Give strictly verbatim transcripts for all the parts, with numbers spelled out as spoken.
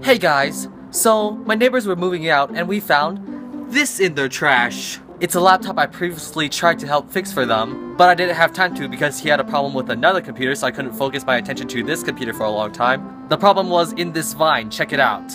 Hey guys, so my neighbors were moving out and we found this in their trash. It's a laptop I previously tried to help fix for them, but I didn't have time to because he had a problem with another computer, so I couldn't focus my attention to this computer for a long time. The problem was in this vine, check it out.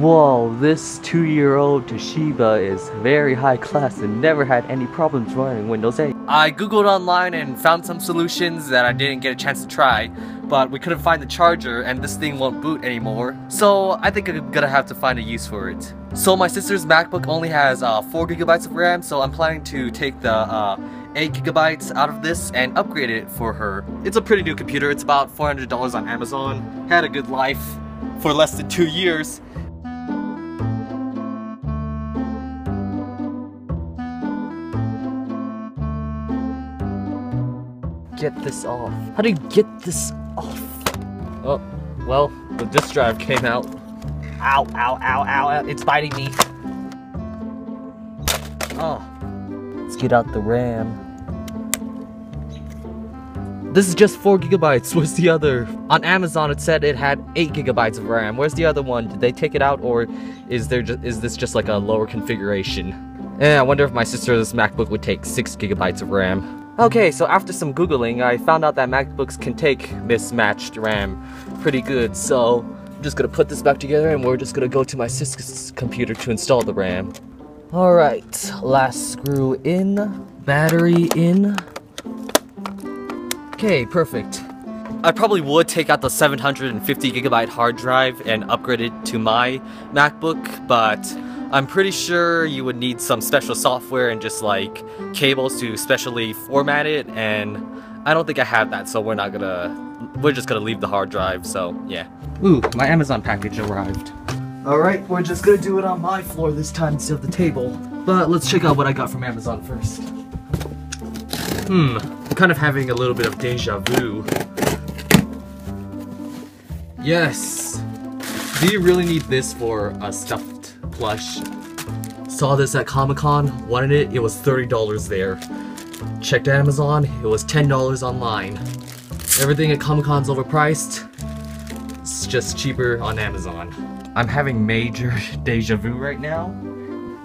Whoa, this two-year-old Toshiba is very high class and never had any problems running Windows eight. I googled online and found some solutions that I didn't get a chance to try, but we couldn't find the charger and this thing won't boot anymore, so I think I'm gonna have to find a use for it. So my sister's MacBook only has uh, four gigabytes of RAM, so I'm planning to take the uh, eight gigabytes out of this and upgrade it for her. It's a pretty new computer, it's about four hundred dollars on Amazon. Had a good life for less than two years. Get this off. How do you get this off? Oh, well, the disk drive came out. Ow, ow, ow, ow, ow, it's biting me. Oh. Let's get out the RAM. This is just four gigabytes, where's the other? On Amazon it said it had eight gigabytes of RAM. Where's the other one? Did they take it out, or is there just, is this just like a lower configuration? Eh, I wonder if my sister's MacBook would take six gigabytes of RAM. Okay, so after some googling, I found out that MacBooks can take mismatched RAM pretty good, so I'm just gonna put this back together and we're just gonna go to my sister's computer to install the RAM. Alright, last screw in, battery in. Okay, perfect. I probably would take out the seven hundred fifty gigabyte hard drive and upgrade it to my MacBook, but I'm pretty sure you would need some special software and just like cables to specially format it, and I don't think I have that, so we're not gonna, we're just gonna leave the hard drive, so yeah. Ooh, my Amazon package arrived. Alright, we're just gonna do it on my floor this time instead of the table, but let's check out what I got from Amazon first. Hmm, I'm kind of having a little bit of deja vu. Yes! Do you really need this for a stuffed plush? Saw this at Comic-Con, wanted it, it was thirty dollars there. Checked Amazon, it was ten dollars online. Everything at Comic-Con's overpriced, it's just cheaper on Amazon. I'm having major deja vu right now.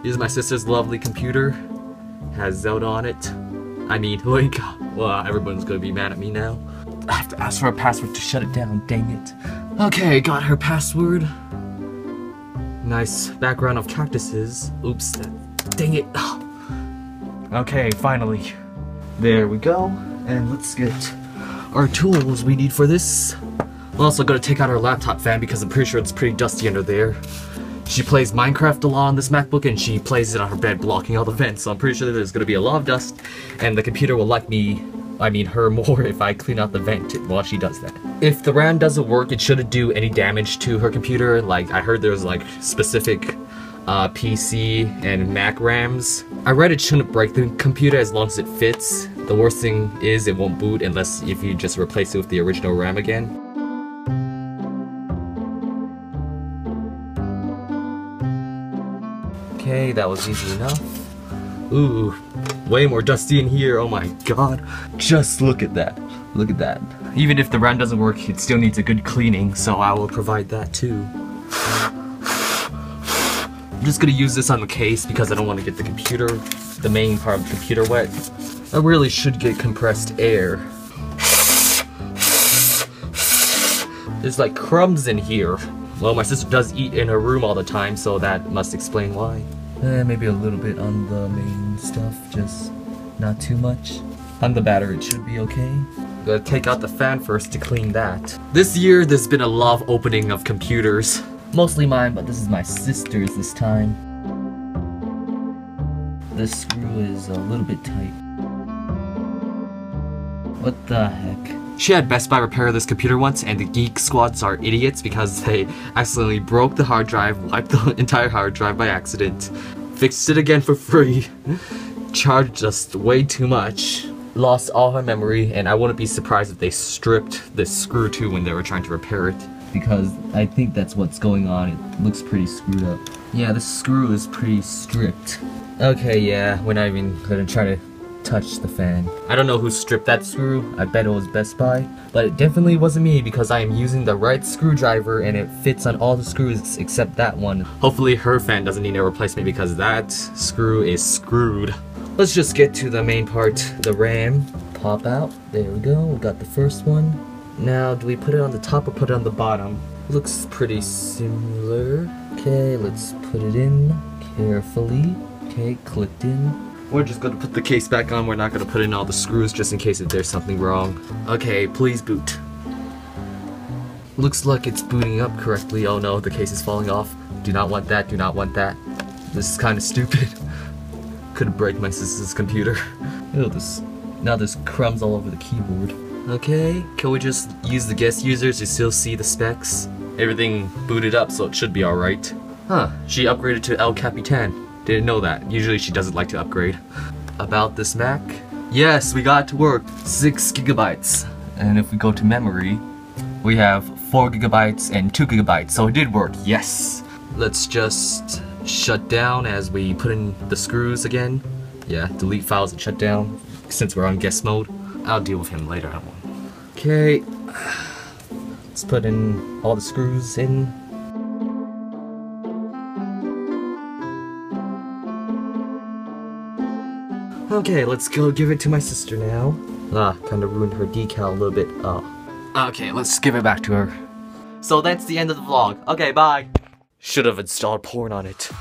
Here's my sister's lovely computer, has Zelda on it. I mean, like, well, everyone's gonna be mad at me now. I have to ask for a password to shut it down, dang it. Okay, got her password. Nice background of cactuses. Oops, that, dang it. Okay, finally. There we go. And let's get our tools we need for this. I'm also gonna take out our laptop fan because I'm pretty sure it's pretty dusty under there. She plays Minecraft a lot on this MacBook and she plays it on her bed blocking all the vents, so I'm pretty sure there's gonna be a lot of dust and the computer will like me, I mean her, more if I clean out the vent while she does that. If the RAM doesn't work, it shouldn't do any damage to her computer. Like, I heard there's like specific uh, P C and Mac RAMs. I read it shouldn't break the computer as long as it fits. The worst thing is it won't boot unless if you just replace it with the original RAM again. Okay, that was easy enough. Ooh. Way more dusty in here, oh my god. Just look at that, look at that. Even if the RAM doesn't work, it still needs a good cleaning, so I will provide that too. I'm just gonna use this on the case because I don't want to get the computer, the main part of the computer wet. I really should get compressed air. There's like crumbs in here. Well, my sister does eat in her room all the time, so that must explain why. Eh, maybe a little bit on the main stuff, just not too much. On the battery, it should be okay. Gotta take out the fan first to clean that. This year, there's been a lot of opening of computers. Mostly mine, but this is my sister's this time. This screw is a little bit tight. What the heck? She had Best Buy repair this computer once, and the Geek Squads are idiots because they accidentally broke the hard drive, wiped the entire hard drive by accident, fixed it again for free, charged us way too much, lost all her memory, and I wouldn't be surprised if they stripped this screw too when they were trying to repair it. Because I think that's what's going on, it looks pretty screwed up. Yeah, this screw is pretty stripped. Okay, yeah, we're not even gonna try to touched the fan. I don't know who stripped that screw, I bet it was Best Buy, but it definitely wasn't me because I am using the right screwdriver and it fits on all the screws except that one. Hopefully her fan doesn't need a replacement because that screw is screwed. Let's just get to the main part, the RAM. Pop out, there we go, we got the first one. Now, do we put it on the top or put it on the bottom? Looks pretty similar. Okay, let's put it in carefully. Okay, clicked in. We're just gonna put the case back on. We're not gonna put in all the screws just in case if there's something wrong. Okay, please boot. Looks like it's booting up correctly. Oh no, the case is falling off. Do not want that, do not want that. This is kind of stupid. Could break my sister's computer. Ew, this, now there's crumbs all over the keyboard. Okay, can we just use the guest users to still see the specs? Everything booted up, so it should be alright. Huh, she upgraded to El Capitan. Didn't know that. Usually she doesn't like to upgrade. About this Mac? Yes, we got it to work. Six gigabytes. And if we go to memory, we have four gigabytes and two gigabytes. So it did work, yes. Let's just shut down as we put in the screws again. Yeah, delete files and shut down since we're on guest mode. I'll deal with him later. I won't. Okay. Let's put in all the screws in. Okay, let's go give it to my sister now. Ah, kind of ruined her decal a little bit. Oh. Okay, let's give it back to her. So that's the end of the vlog. Okay, bye. Should have installed porn on it.